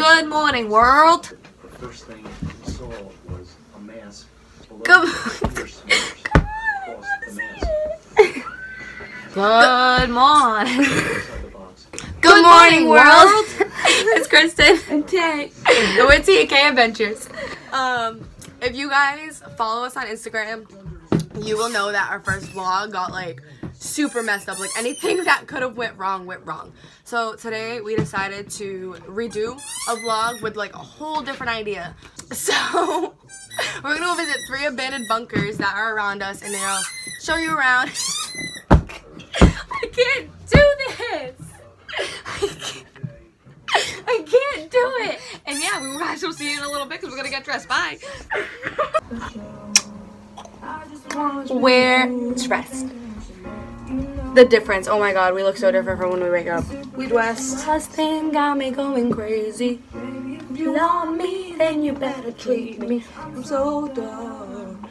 Good morning, world. The first thing we saw was a mask. Come on, good morning. Good morning, world. It's Kristen and Tay. We're TK Adventures. If you guys follow us on Instagram, you will know that our first vlog got like super messed up. Like anything that could have went wrong. So today we decided to redo a vlog with like a whole different idea. So we're gonna go visit 3 abandoned bunkers that are around us, and they'll show you around. I can't do this. I can't do it. And yeah, we'll actually see you in a little bit because we're gonna get dressed. Bye. We're dressed. The difference. Oh my god, we look so different from when we wake up. We dressed. Husband got me going crazy. If you love me, then you better treat me. I'm so done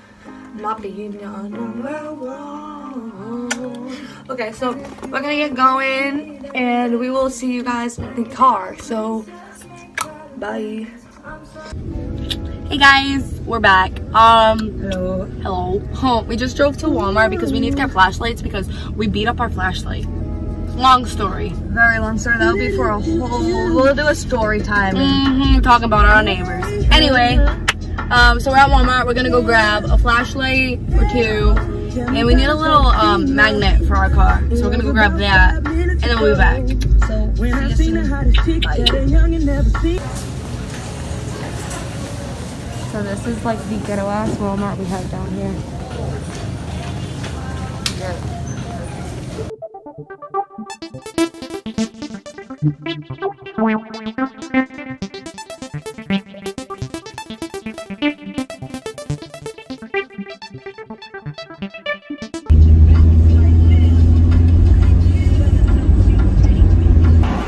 not being your number one. Okay, so we're gonna get going, and we will see you guys in the car. So, bye. Hey guys, we're back. Hello. We just drove to Walmart because we need to get flashlights because we beat up our flashlight. Long story. Very long story. That'll be for a whole... We'll do a story time. Talking about our neighbors. Anyway, so we're at Walmart. We're gonna go grab a flashlight or 2, and we need a little magnet for our car. So we're gonna go grab that, and then we'll be back. So bye. So this is like the ghetto ass Walmart we have down here.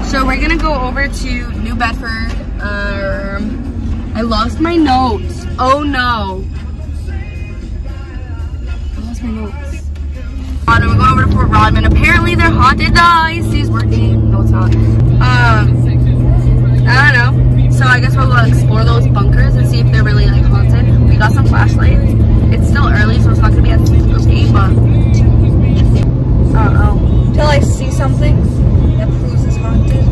So we're gonna go over to New Bedford. I lost my notes. Oh no. I lost my notes. And we're going over to Fort Rodman. Apparently they're haunted. The IC's working. No, it's not. I don't know. So I guess we'll go explore those bunkers and see if they're really like haunted. We got some flashlights. It's still early, so it's not gonna be as spooky, but I don't know. Until I see something that proves it's haunted.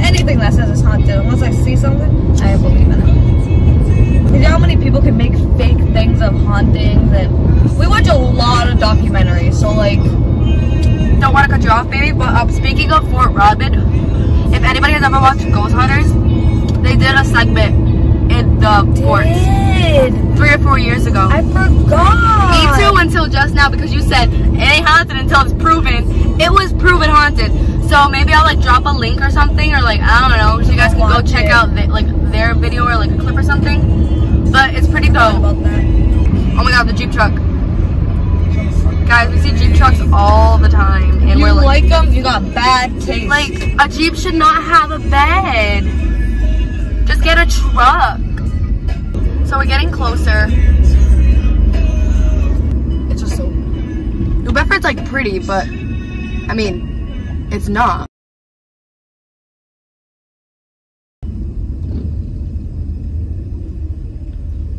Anything that says it's haunted. Once I see something, I believe in it. You know how many people can make fake things of hauntings? And we watch a lot of documentaries, so like, don't want to cut you off, baby, but speaking of Fort Rodman, if anybody has ever watched Ghost Hunters, they did a segment in the forts 3 or 4 years ago. I forgot! Me too, until just now, because you said it ain't haunted until it's proven. It was proven haunted. So maybe I'll like drop a link or something, or like, I don't know, so you guys can go check out like their video or like a clip or something. But it's pretty dope. Oh my god, the Jeep truck. Guys, we see Jeep trucks all the time. And we're like, you like them, you got bad taste. Like, a Jeep should not have a bed. Just get a truck. So we're getting closer. It's just so... New Bedford's like pretty, but I mean... It's not.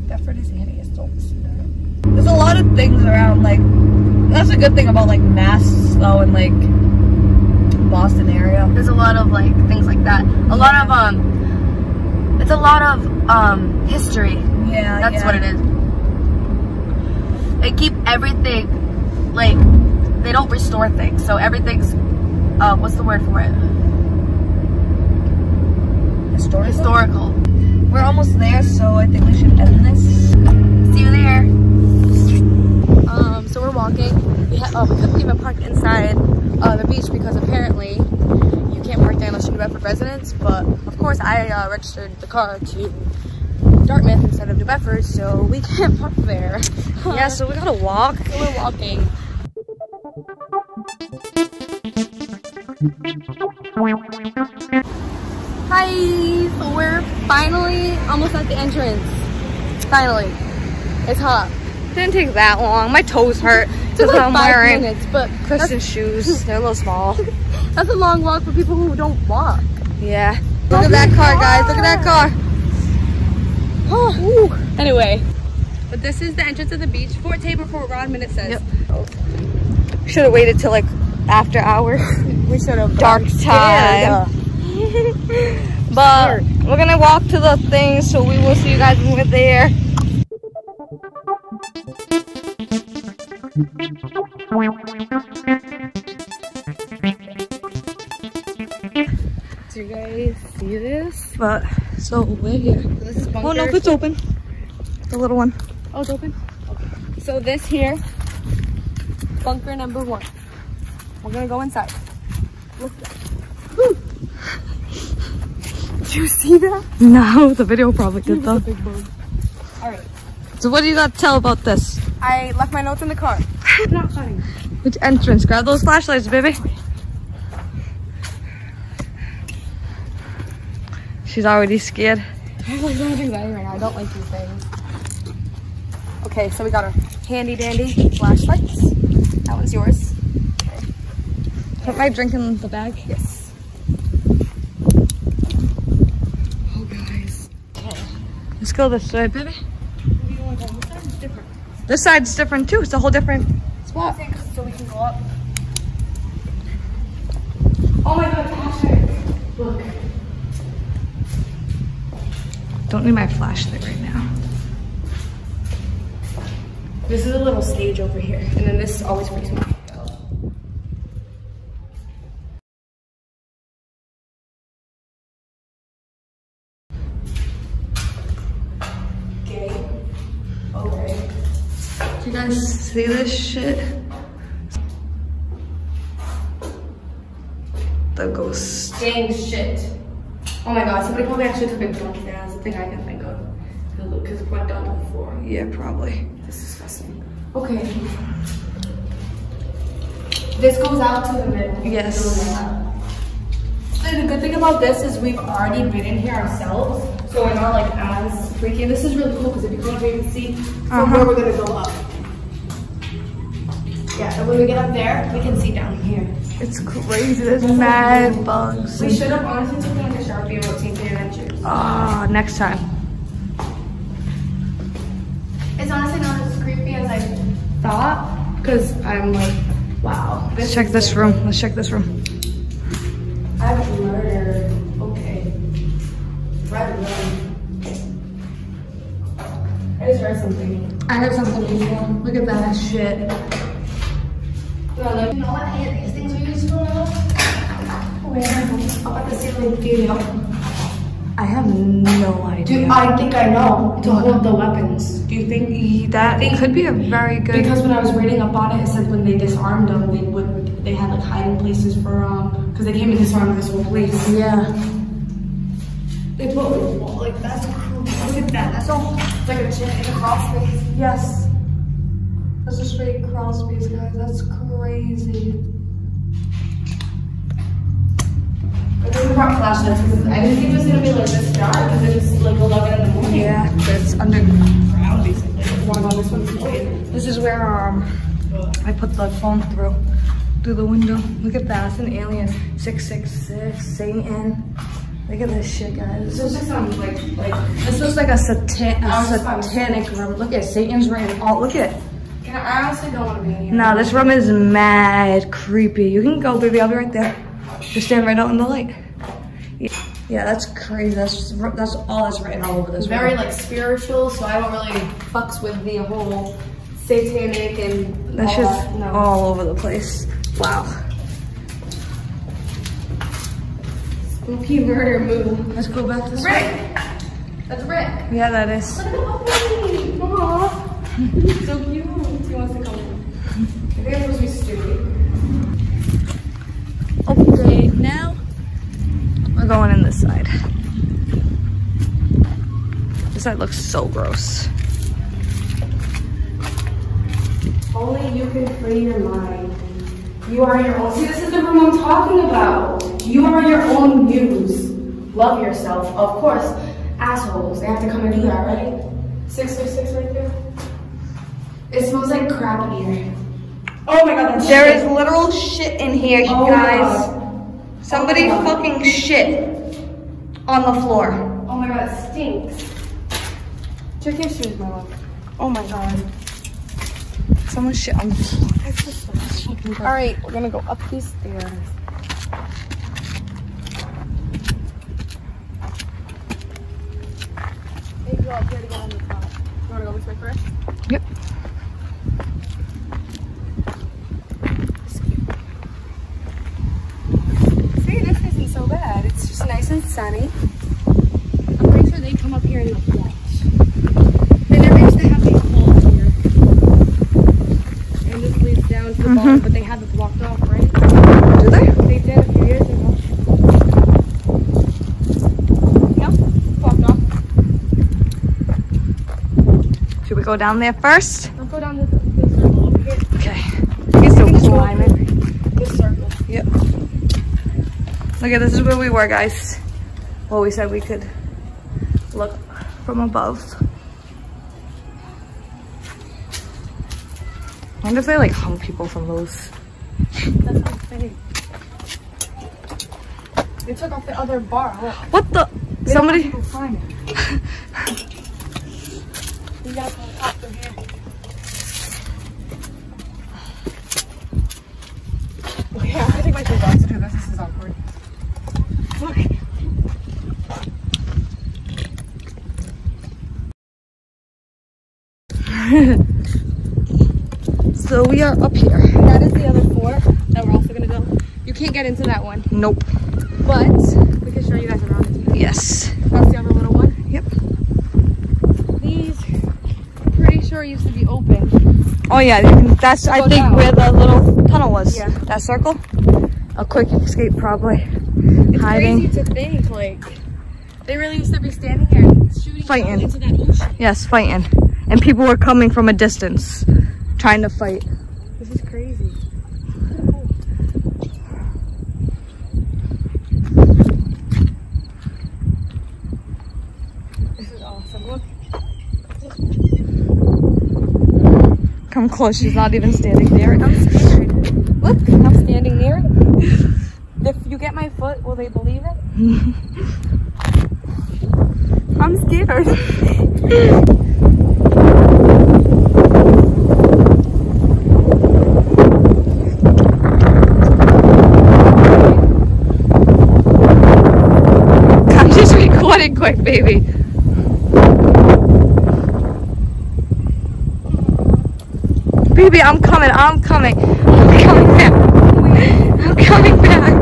Bedford is hideous. There's a lot of things around, like, that's a good thing about, like, Mass, though, and, like, Boston area. There's a lot of, like, things like that. A lot of, it's a lot of, history. Yeah, that's what it is. They keep everything, like, they don't restore things, so everything's what's the word for it? Historical. We're almost there, so I think we should end this. See you there. So we're walking. We couldn't even park inside the beach because apparently you can't park there unless you're New Bedford residents. But of course, I registered the car to Dartmouth instead of New Bedford, so we can't park there. Yeah, so we gotta walk. So we're walking. Hi! So we're finally almost at the entrance. Finally. It's hot. Didn't take that long. My toes hurt because like I'm wearing minutes, but Kristen's shoes. They're a little small. That's a long walk for people who don't walk. Yeah. Look at that car, guys. Look at that car. Oh, anyway, but this is the entrance of the beach. Fort Tabor, Fort Rodman, it says. Yep. Should have waited till like after hours. We should have. Dark time. But we're gonna walk to the thing, so we will see you guys when we're there. Do you guys see this? But so we're here. This bunker. Oh no, it's open. The little one. Oh, it's open. Okay. So this here, bunker number 1. We're gonna go inside. Look. Do you see that? No, the video probably did though. All right. So what do you got to tell about this? I left my notes in the car. Not funny. Which entrance? Grab those flashlights, baby. She's already scared. I'm not gonna do that right now. I don't like these things. Okay, so we got our handy dandy flashlights. That one's yours. Okay. Put my drink in the bag. Yes. Let's go this way, baby. This side's different. This side's different too. It's a whole different spot. So we can go up. Oh my God, flashlight! Look. Don't need my flashlight right now. This is a little stage over here, and then this always freaks me out. You guys see this shit? The ghost. Dang shit. Oh my God, somebody probably actually took a dump there. That's the thing I can think of. Because it went down to the floor. Yeah, probably. That's disgusting. Okay. This goes out to the middle. Yes. And the good thing about this is we've already been in here ourselves, so we're not like as freaky. This is really cool because if you can't even see from where we're gonna go up. Yeah, and when we get up there, we can see down here. It's crazy. There's mad bugs. We should have honestly taken like a Sharpie about TK Adventures. Ah, next time. It's honestly not as creepy as I thought because I'm like, wow. Let's check this room. Let's check this room. I've murdered. Okay. Right away. I just heard something. I heard something. Look at that shit. You know what any of these things we use for now? Where? Up at the ceiling, do you know? I have no idea. Dude, I think I know. To hold the weapons. Do you think that it could be a very good? Because when I was reading up on it, it said when they disarmed them, they had like hiding places for because they came and disarmed this whole place. Yeah. They put like that's cool. Look at that. That's all like a gym in a crawl space. Yes. That's a straight crawl space, guys. That's crazy. I think we brought flashlights because I didn't think it was gonna be like this dark because it's like 11 in the morning. Yeah, it's underground basically. This is where I put the phone through the window. Look at that. It's an alien. 666 Satan. Look at this shit, guys. This looks like a satanic room. Look at Satan's ring. Oh, look at it. I honestly don't want to be in here. No, this room is mad creepy. You can go, baby. I'll be right there. Just stand right out in the light. Yeah, that's crazy. That's all that's written all over this room. Very, like, spiritual, so I don't really fucks with the whole satanic and that's just no. All over the place. Wow. Spooky murder move. Let's go back to this room. That's Rick. Yeah, that is. Look at me. Aww. So cute. He wants to come in. I think I'm supposed to be stupid. Okay, now we're going in this side. This side looks so gross. Only you can free your mind. You are your own. See, this is the room I'm talking about. You are your own muse. Love yourself, of course. Assholes, they have to come and do that, right? 666 right there. It smells like crap in here. Oh my God, that's there shit. Is literal shit in here, you guys. Somebody fucking shit. on the floor. Oh my god, it stinks. Check your shoes, my love. Oh my god. Someone shit on the floor. Alright, we're gonna go up these stairs. Hey, go up here to go on the top. You wanna go this way first? Yep. See, this isn't so bad. It's just nice and sunny. I'm pretty sure they come up here in the fall. Mm-hmm. But they have it blocked off, right? Do they? They did a few years ago. No, blocked off. Should we go down there first? Let's go down this circle over here. Okay. It's so cool. This circle. Yep. Okay, this is where we were, guys. Well, we said we could look from above. I wonder if they like hung people from those. That's not fake. They took off the other bar. Look. What the? They somebody. Don't find it. We gotta go up from here. Okay, I'm gonna take my shoes off to do this. This is awkward. Look. So we are up here. That is the other fort that we're also gonna go. You can't get into that one. Nope. But we can show you guys around it. Yes. That's the other little one? Yep. These, I'm pretty sure used to be open. Oh yeah, that's I think where the little tunnel was. Yeah. That circle? A quick escape probably. It's hiding. Crazy to think, like, they really used to be standing here and shooting fighting into that ocean. Yes, fighting. And people were coming from a distance. Trying to fight. This is crazy. Cool. This is awesome. Look. Come close. She's not even standing near it. I'm scared. Look, I'm standing near it. If you get my foot, will they believe it? I'm scared. Quick, baby. Baby, I'm coming. I'm coming. I'm coming back. I'm coming back.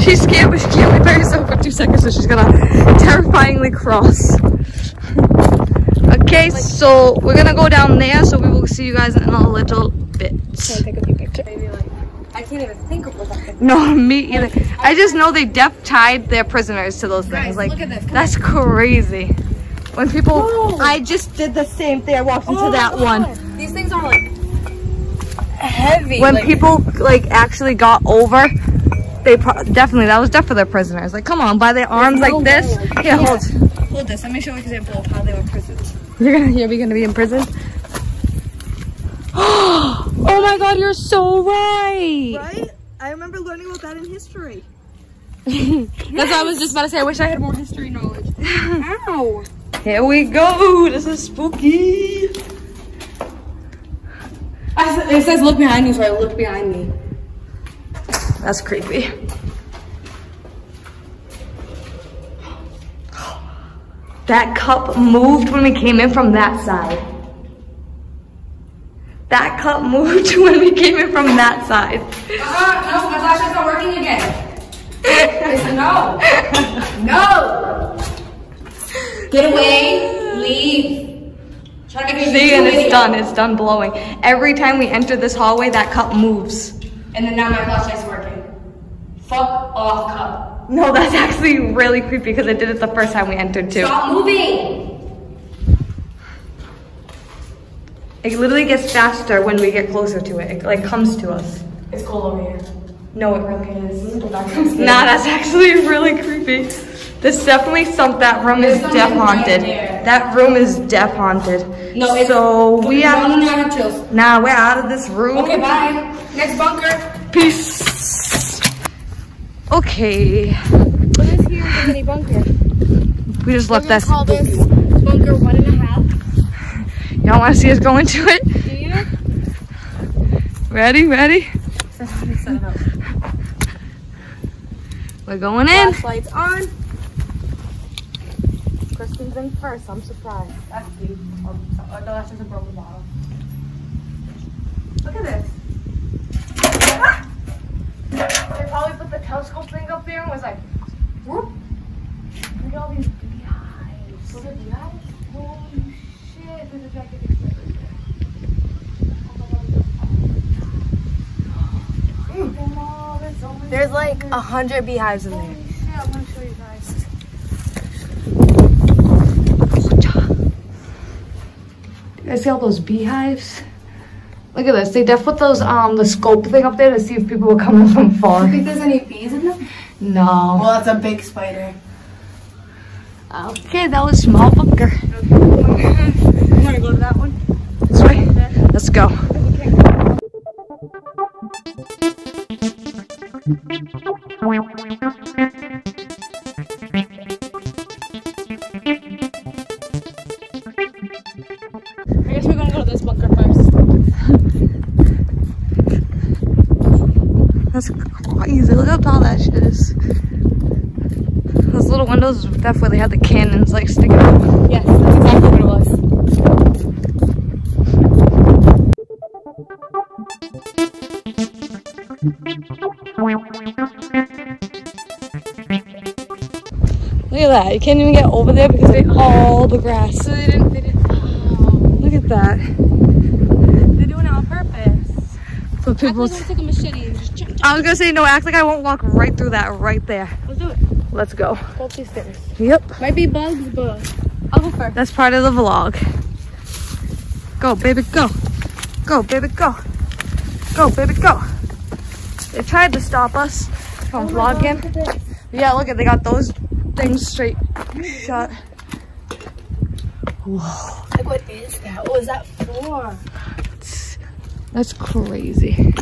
She's scared, but she can't leave by herself for 2 seconds, so she's gonna terrifyingly cross. Okay, so we're gonna go down there, so we will see you guys in a little bit. Can I take a few pictures? Maybe like I can't even think of what that is. No, me either. I just know they depth tied their prisoners to those things. Guys, like, look at this. That's crazy. When people, whoa. I just did the same thing. I walked into that one. These things are like heavy. When like, people like actually got over, they definitely that was death for their prisoners. Like, come on, by their arms like this. Way, like, here, hold this. Let me show you an example of how they were imprisoned. You're gonna be in prison. Oh my god, you're so right! Right? I remember learning about that in history. Yes. That's what I was just about to say. I wish I had more history knowledge. Ow! Here we go! This is spooky! It says look behind you, so I look behind me. That's creepy. That cup moved when we came in from that side. That cup moved when we came in from that side. No, my flash is not working again. No. No. Get away. Leave. Try to get see, and it's done. It's done blowing. Every time we enter this hallway, that cup moves. And then now my flashlight's working. Fuck off, cup. No, that's actually really creepy because I did it the first time we entered too. Stop moving. It literally gets faster when we get closer to it. It like comes to us. It's cold over here. No, it really is. Nah, that's actually really creepy. There's definitely something. That room is death haunted. That room is death haunted. No, it's so we have. Nah, we're out of this room. Okay, bye. Next bunker. Peace. Okay. What is here in the mini bunker? We just left that. Call this bunker 1.5. Y'all want to see us go into it? Do you? Ready? Ready? We're going in. Flashlights on. Kristen's in first. I'm surprised. That's cute. Oh, no, that's just a broken bottle. Look at this. Ah! They probably put the telescope thing up there and was like, whoop. Look at all these bee eyes. Look at the eyes. Holy shit. There's a jacket right there. There's like 100 beehives in there. Holy shit, I'm gonna show you guys. You guys see all those beehives? Look at this. They def put those the scope thing up there to see if people were coming from far. Do you think there's any bees in them? No. Well, that's a big spider. Okay, that was small bunker. You want to go to that one? This way. Let's go. I guess we're gonna go to this bunker first. That's crazy. Look how tall that shit is. Those little windows, that's where they had the cannons like sticking out. Yes, that's exactly what it was. Look at that. You can't even get over there because they all the grass. So they didn't look at that. They're doing it on purpose. So people act like I took a machete and just jump. I was gonna say no, act like I won't walk right through that right there. Let's do it. Let's go. Go up these stairs. Yep. Might be bugs, but I'll go first. That's part of the vlog. Go, baby, go. Go, baby, go. Go, baby, go. They tried to stop us from vlogging. God, yeah, look at they got those things straight shut. Whoa. Like, what is that? What was that for? That's crazy.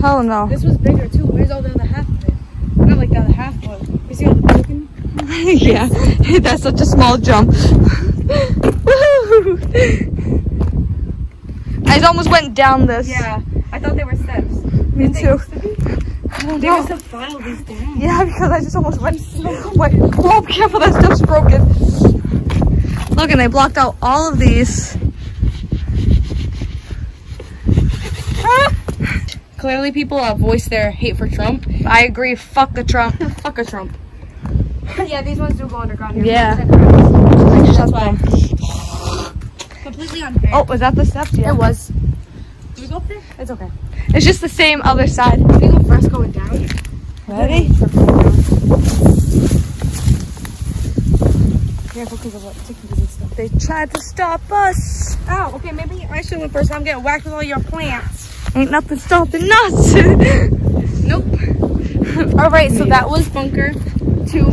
Hell no. This was bigger too. Where's all the other half of it? Not like the other half was. You see all the broken? Yeah. That's such a small jump. Woohoo! I almost went down this. Yeah. I thought they were steps. Me too. I don't know. They must have filed these down. Yeah, because I just almost went. Wait. Oh, careful. That step's broken. Look, and they blocked out all of these. Clearly people voiced their hate for Trump. I agree, fuck a Trump. Fuck a Trump. Yeah, these ones do go underground here. Yeah. That's why. Completely unfair. Oh, was that the steps? Yeah. It was. Do we go up there? It's okay. It's just the same other side. Can we go first going down? Ready? Careful because of stuff. They tried to stop us. Oh, okay, maybe I should went first. I'm getting whacked with all your plants. Ain't nothing stopping us. Nope. All right, so that was bunker 2.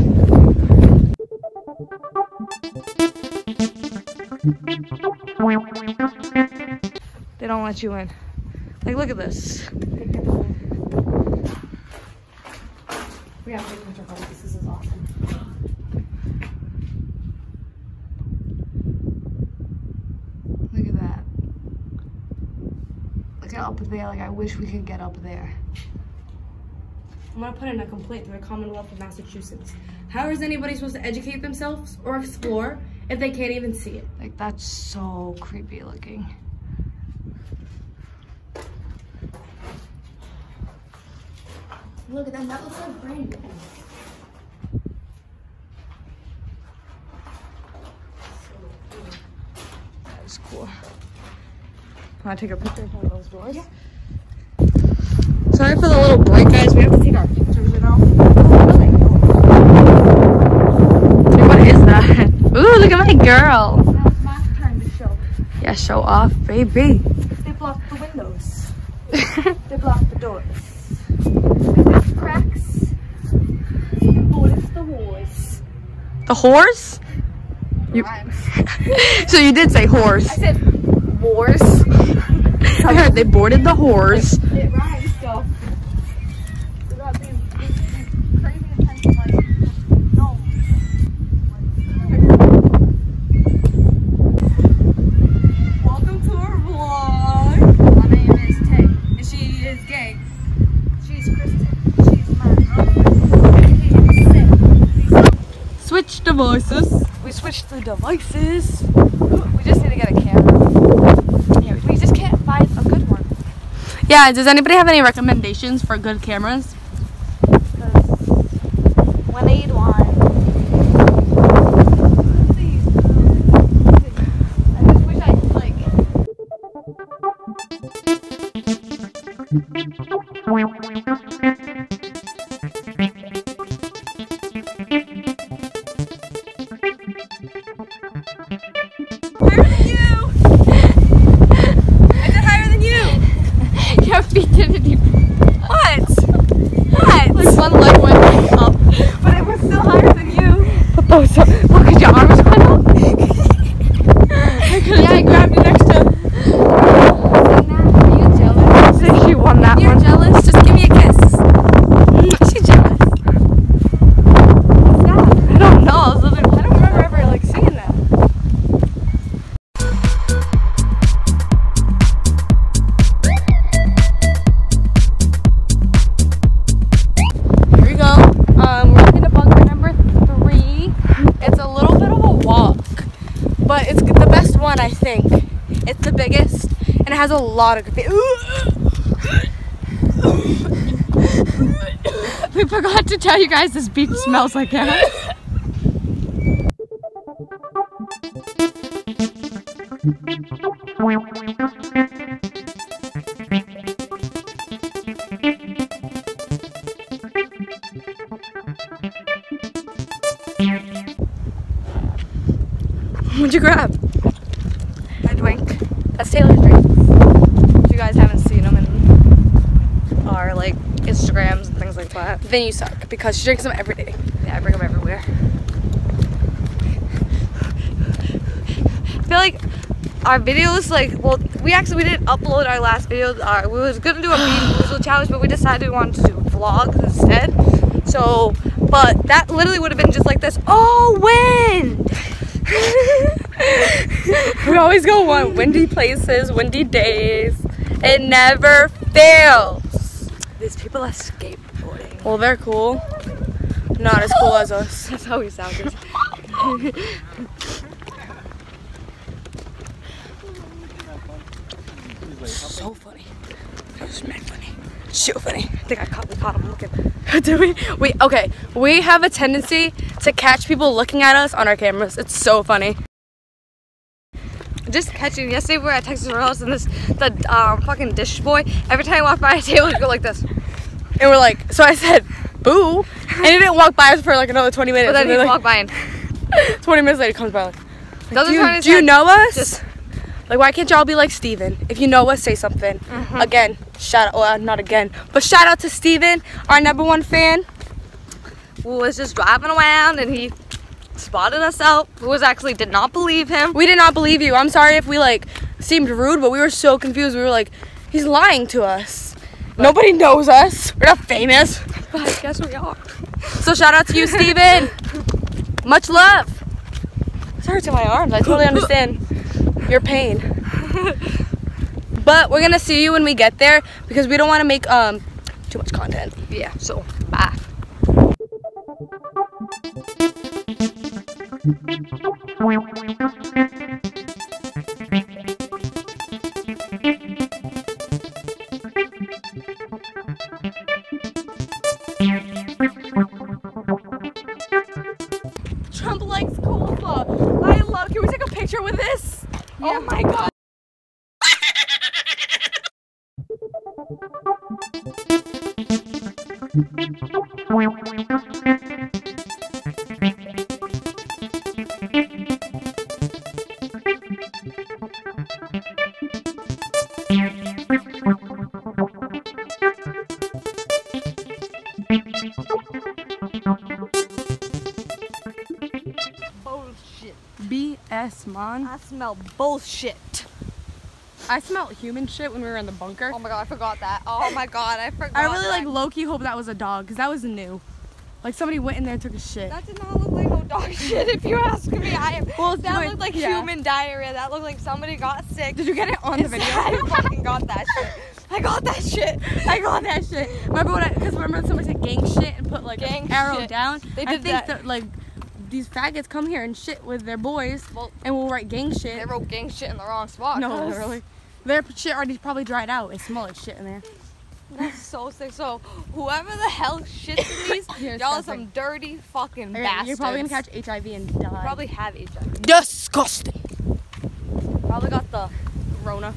They don't let you in. Like, look at this. We have to take picture of this. This is awesome. Look at that. Up there, like I wish we could get up there. I'm gonna put in a complaint to the Commonwealth of Massachusetts. How is anybody supposed to educate themselves or explore if they can't even see it? Like, that's so creepy looking. Look at that, that looks like brand new. That is cool. Want to take a picture of one of those doors? Yeah. Sorry for the little break, guys. We have to take our pictures and all. Dude, what is that? Ooh, look at my girl. Now it's my turn to show. Yeah, show off, baby. They blocked the windows. They block the doors. There's cracks. The borders, the whores. The whores? You... So you did say whores. I said wars. I heard they boarded the whores. It rhymes, so. Without being crazy intense, like, no. Welcome to our vlog. My name is Tay, and she is gay. She's Kristen. She's my mom. Switch devices. We switched the devices. We just need to get a camera. Yeah, we just can't find a good one. Yeah, does anybody have any recommendations for good cameras? Because when I need one, I just wish I could, I think. It's the biggest and it has a lot of good We forgot to tell you guys this beef smells like that. What'd you grab? That's Taylor's drinks. If you guys haven't seen them in our like Instagrams and things like that, then you suck because she drinks them every day. Yeah, I bring them everywhere. I feel like our videos, like, well, we didn't upload our last video. We was gonna do a bean boozle challenge, but we decided we wanted to do vlogs instead. So, but that literally would have been just like this. Oh, when? We always go on windy places, windy days. It never fails. These people are skateboarding. Well, they're cool. Not as cool as us. That's how we sound. So funny. That was mad funny. So funny. I think we caught him looking. Did we? Okay. We have a tendency to catch people looking at us on our cameras. It's so funny. Just catching yesterday we were at Texas Roadhouse and the fucking dish boy, every time I walked by a table he'd go like this and we're like, so I said boo and he didn't walk by us for like another 20 minutes, but then he'd like, walk by and 20 minutes later he comes by like do you know us? Just, like, why can't y'all be like Steven? If you know us, say something. Again, shout out, well, not again, but shout out to Steven, our #1 fan, who was just driving around and he spotted us out. Louis actually did not believe him. We did not believe you. I'm sorry if we like seemed rude, but we were so confused. We were like, he's lying to us. But nobody knows us. We're not famous. But I guess we are. So shout out to you, Steven. Much love. It's hurts in my arms. I totally understand your pain. But we're gonna see you when we get there because we don't want to make too much content. Yeah. So bye. Trump likes cola. I love. Can we take a picture with this? Yeah. Oh my god. lawn. I smell bullshit. I smelled human shit when we were in the bunker. Oh my god, I forgot that. Oh my god, I forgot. I really that. Like low-key hope that was a dog, because that was new. Like somebody went in there and took a shit. That did not look like no dog shit, if you ask me. That looked like human diarrhea. That looked like somebody got sick. Did you get it on the video? I fucking got that shit. I got that shit. I got that shit. Remember when remember somebody said gang shit and put like an arrow down? They did that. Like these faggots come here and shit with their boys, well, and we'll write gang shit. They wrote gang shit in the wrong spot. No, really. Their shit already probably dried out. It smells like shit in there. That's so sick. So whoever the hell shits in these, y'all are some dirty fucking bastards. You're probably gonna catch HIV and die. You probably have HIV. Disgusting. Probably got the Rona.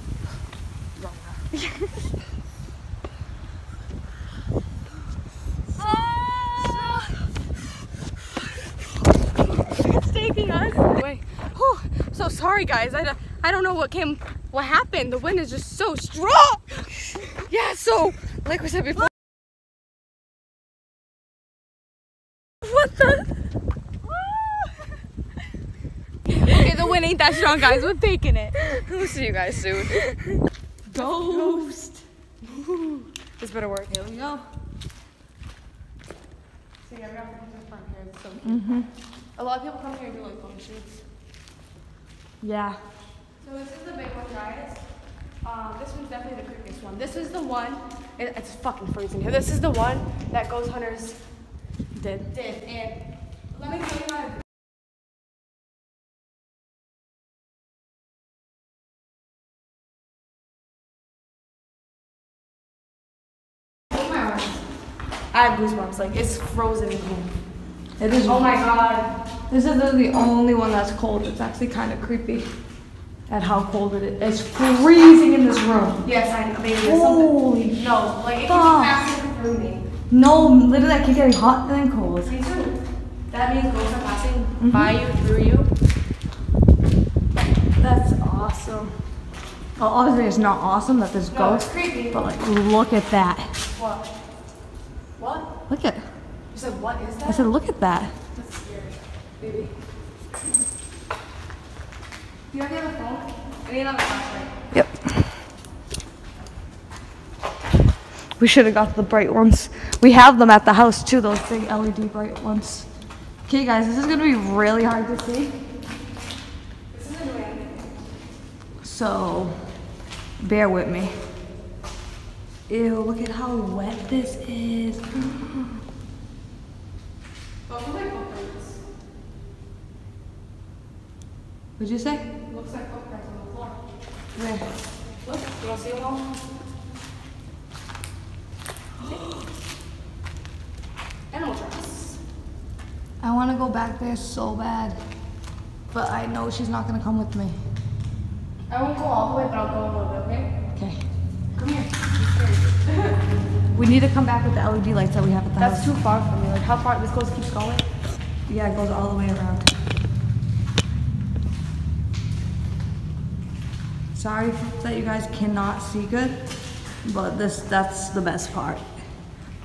It's taking us away. Whew. So sorry guys, I don't know what happened. The wind is just so strong. Yeah, so like we said before. What the? Okay, the wind ain't that strong guys, we're taking it. We'll see you guys soon. Ghost! Ooh. This better work. Here we go. See, I got pictures from here. It's so cute. A lot of people come here and do like phone shoots. Yeah. So this is the big one, guys. This one's definitely the creepiest one. This is the one. It's fucking freezing here. This is the one that Ghost Hunters did. And let me tell you my. I have goosebumps, like it's frozen in here. It is. Oh my god. This is the only one that's cold. It's actually kind of creepy at how cold it is. It's freezing in this room. Yes, I know. Maybe it's holy something. No, like it can be rooming. No, literally I keep getting hot and then cold. Me too. That means ghosts are passing by you, through you. That's awesome. Well, obviously it's not awesome that there's ghosts. No, it's creepy. But like, look at that. What? What? Look at. You said what is that? I said look at that. That's scary, baby. Do you already have a phone? I need another flashlight. Yep. We should have got the bright ones. We have them at the house too. Those big LED bright ones. Okay, guys, this is gonna be really hard to see. This is annoying. So, bear with me. Ew, look at how wet this is. What'd you say? Looks like footprints on the floor. Where? Look, you don't see them all? Animal tracks. I want to go back there so bad. But I know she's not going to come with me. I won't go all the way, but I'll go a little bit, okay? Okay. Come here. We need to come back with the LED lights that we have at the house. That's too far from me. Like, how far? This goes, keeps going? Yeah, it goes all the way around. Sorry that you guys cannot see good, but that's the best part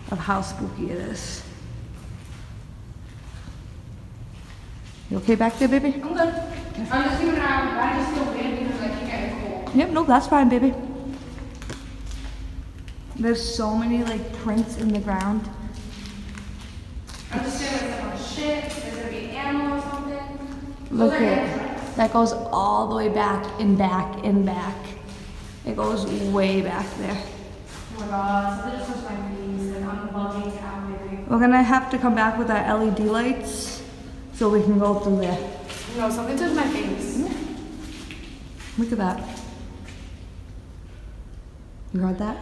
of how spooky it is. You okay back there, baby? I'm good. Okay. I'm just doing I just feel weird because I keep getting cold. Yep, no, that's fine, baby. There's so many like prints in the ground. I'm just saying like on shit, there's gonna be an animal or something. Look at that goes all the way back and back and back. It goes way back there. Oh my god, something just touched my knees and I'm bugging it out, baby. We're gonna have to come back with our LED lights so we can go through there. No, something touched my face. Look at that. You heard that?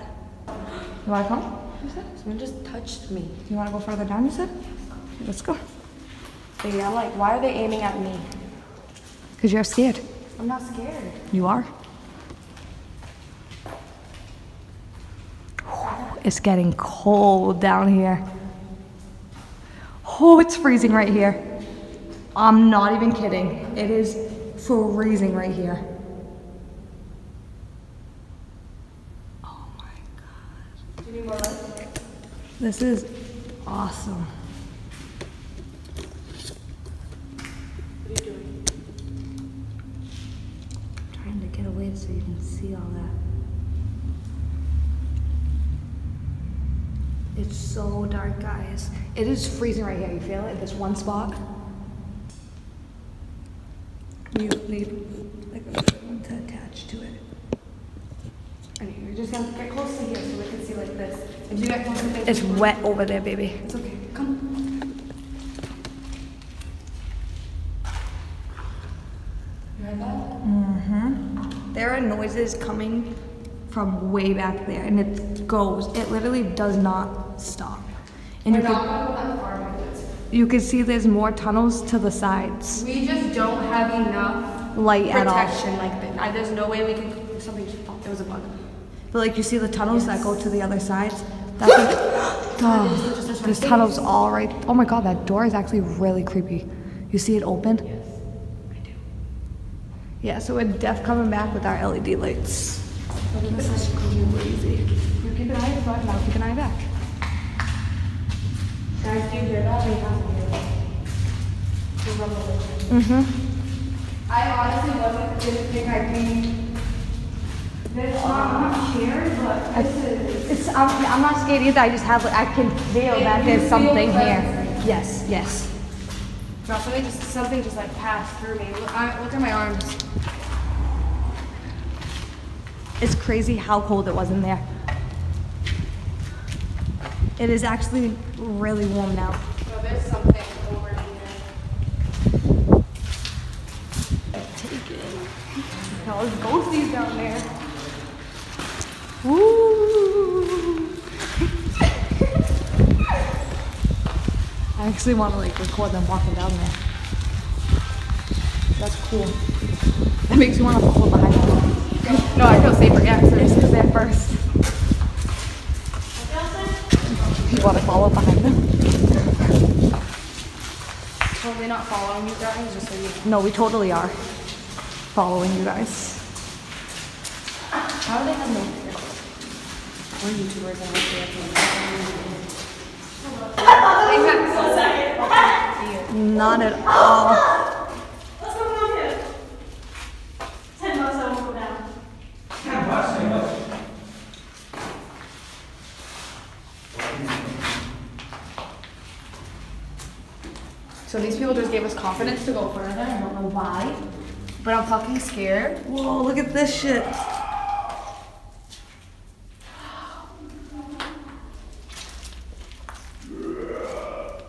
You want to come? Who's that? Someone just touched me. You want to go further down, you said? Okay, let's go. Baby, I'm like, why are they aiming at me? Because you're scared. I'm not scared. You are. It's getting cold down here. Oh, it's freezing right here. I'm not even kidding. It is freezing right here. This is awesome. What are you doing? It's so dark, guys. It is freezing right here. You feel it? This one spot. You need like a little one to attach to it. Anyway, you're just gonna get close to here so we can see like this. If you get close to this, it's wet over there, baby. It's okay. Come. You heard that? Mm-hmm. There are noises coming from way back there, and it goes. It literally does not stop. And you can see there's more tunnels to the sides. We just don't have enough light at all. Protection, like there's no way we can. Something just popped. There was a bug. But like you see the tunnels that go to the other sides. That's like, oh, there's tunnels all right. Oh my god, that door is actually really creepy. You see it open? Yes, I do. Yeah, so we're def coming back with our LED lights. This is crazy. Keep an eye in front now, keep an eye back. Guys, do you hear that? We have to hear that. The rumble. Mm-hmm. I honestly didn't think I'd be this not scared, but this is... I'm not scared either, I just have, I can feel that there's something here. Yes, yes. Drop something, just like passed through me. Look at my arms. It's crazy how cold it was in there. It is actually really warm now. So there's something over here. Take it. Now there's ghosties down there. Woo! I actually want to like record them walking down there. That's cool. That makes me want to follow behind them. No, I feel safer, yeah, so it's because they're first. You want to follow behind them? Totally not following you guys, just so you know. No, we totally are following you guys. How do they have no fear? We're YouTubers and we're fearful. Not at all. So these people just gave us confidence to go further. I don't know why, but I'm fucking scared. Whoa, look at this shit.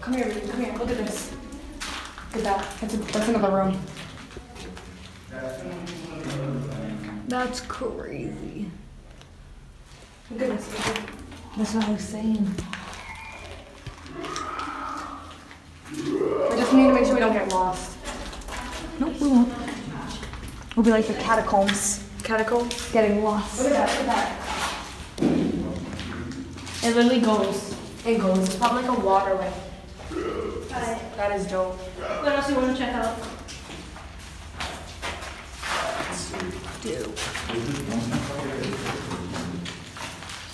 Come here, Reed. Come here. Look at this. Look at that. That's another room. That's crazy. Look at this. That's what I was saying. We just need to make sure we don't get lost. Nope, we won't. We'll be like the catacombs. Catacombs? Getting lost. Look at that, look at that. It literally goes. It goes. It's probably like a waterway. That is dope. What else do you want to check out?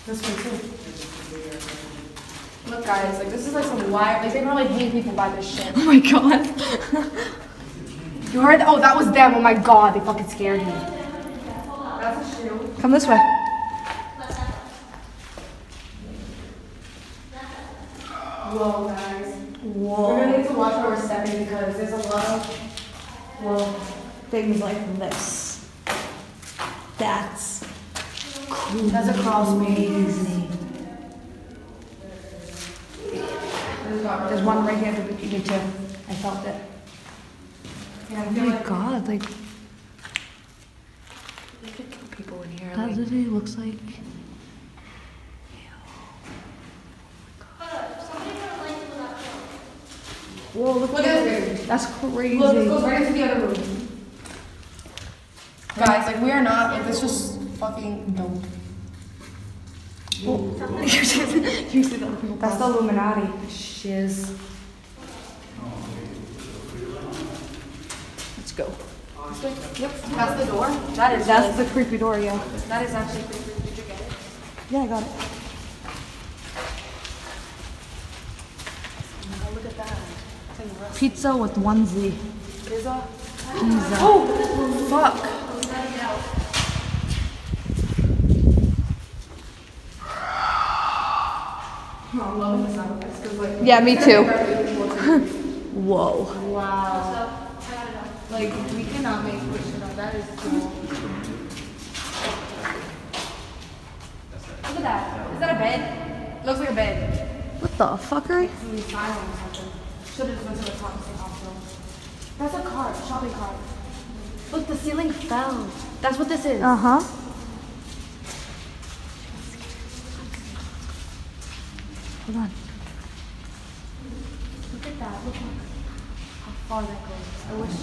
This one too. Look guys, like this is like some wire, like they probably hate people by this shit. Oh my god. You heard? Oh, that was them. Oh my god, they fucking scared me. That's a shoe. Come this way. Whoa guys. Whoa. We're gonna need to watch where we're stepping because there's a lot of things like this. That's crazy. That's a cross maze. There's one right here that you did too. I felt it. Yeah, oh my god, like. They could kill people in here. That like, literally looks like. Ew. Oh my god. Whoa, look at this. That's crazy. Look, it goes right into the other room. Guys, like, we are not. Like, this just fucking dope. Oh. That's the Illuminati. Shiz. Let's go. Yep, that's the door. That is. That's the creepy door, yeah. That is actually creepy. Did you get it? Yeah, I got it. Oh, look at that. Pizza with one Z. Pizza. Pizza. Oh, fuck. Oh Yeah, me too. Whoa. Wow. Like, we cannot make original. That is cool. Look at that. Is that a bed? Looks like a bed. What the fuckery? Should have just went to the top and stayed off though. That's a cart, shopping cart. Look, the ceiling fell. That's what this is. Uh-huh. Hold on. Look at that. Look how far that goes. I wish.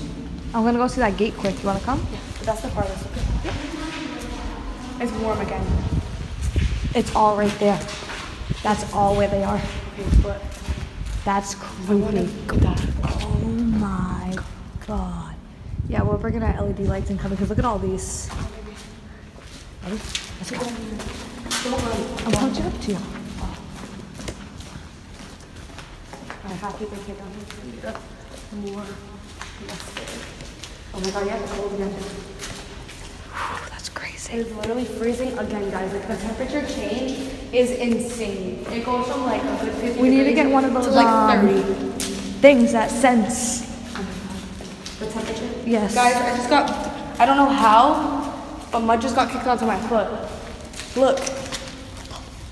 I'm gonna go see that gate quick. You wanna come? Yeah, but that's the farthest. Look at that. It's warm again. It's all right there. That's all where they are. Okay, but that's crazy. Oh my god. Yeah, we're bringing our LED lights and coming because look at all these. Ready? Let's go. I'll punch it up to you. I have people take down here. More. Oh my god, yeah, it's cold again. That's crazy. It's literally freezing again, guys. Like the temperature change is insane. It goes from like a good 50. We need to get one of those to like 30 things that sense. The temperature? Yes. Guys, I just got, I don't know how, but mud just got kicked onto my foot. Look.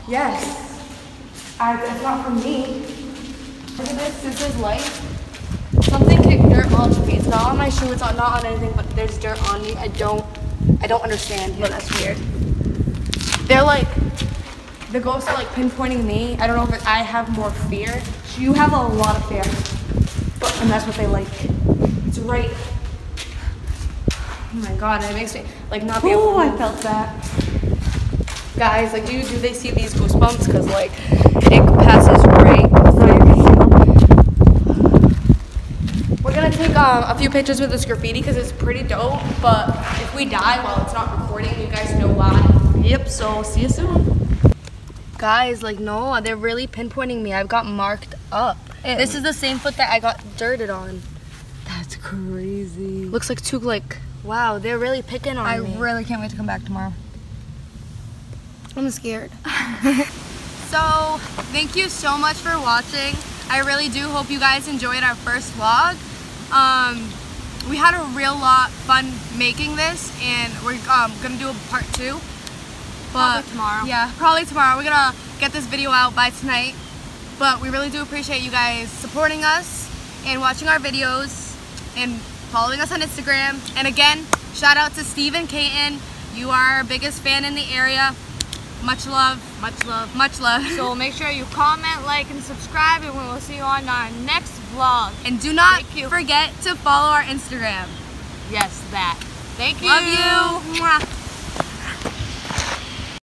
Yes. It's not from me. Look at this. This is light. Something kicked dirt onto me. It's not on my shoe. It's not on anything, but there's dirt on me. I don't understand. Yeah, that's weird. They're like, the ghosts are like pinpointing me. I don't know if I have more fear. You have a lot of fear. And that's what they like. It's right. Oh my god, it makes me like not be able to. Oh, I felt that. Guys, like do they see these goosebumps? Because like it passes right through. We're gonna take a few pictures with this graffiti because it's pretty dope. But if we die while it's not recording, you guys know why. Yep. So see you soon. Guys, like no, they're really pinpointing me. I've got marked up. This is the same foot that I got dirted on. That's crazy. Looks like two, like, wow, they're really picking on me. I really can't wait to come back tomorrow. I'm scared. So, thank you so much for watching. I really do hope you guys enjoyed our first vlog. We had a real lot fun making this, and we're gonna do a part 2. But, probably tomorrow. Yeah, probably tomorrow. We're gonna get this video out by tonight. But we really do appreciate you guys supporting us and watching our videos and following us on Instagram. And again, shout out to Steven Caton. You are our biggest fan in the area. Much love, much love, much love. So make sure you comment, like, and subscribe, and we will see you on our next vlog. And do not forget to follow our Instagram. Yes, that. Thank you. Love you. Mwah.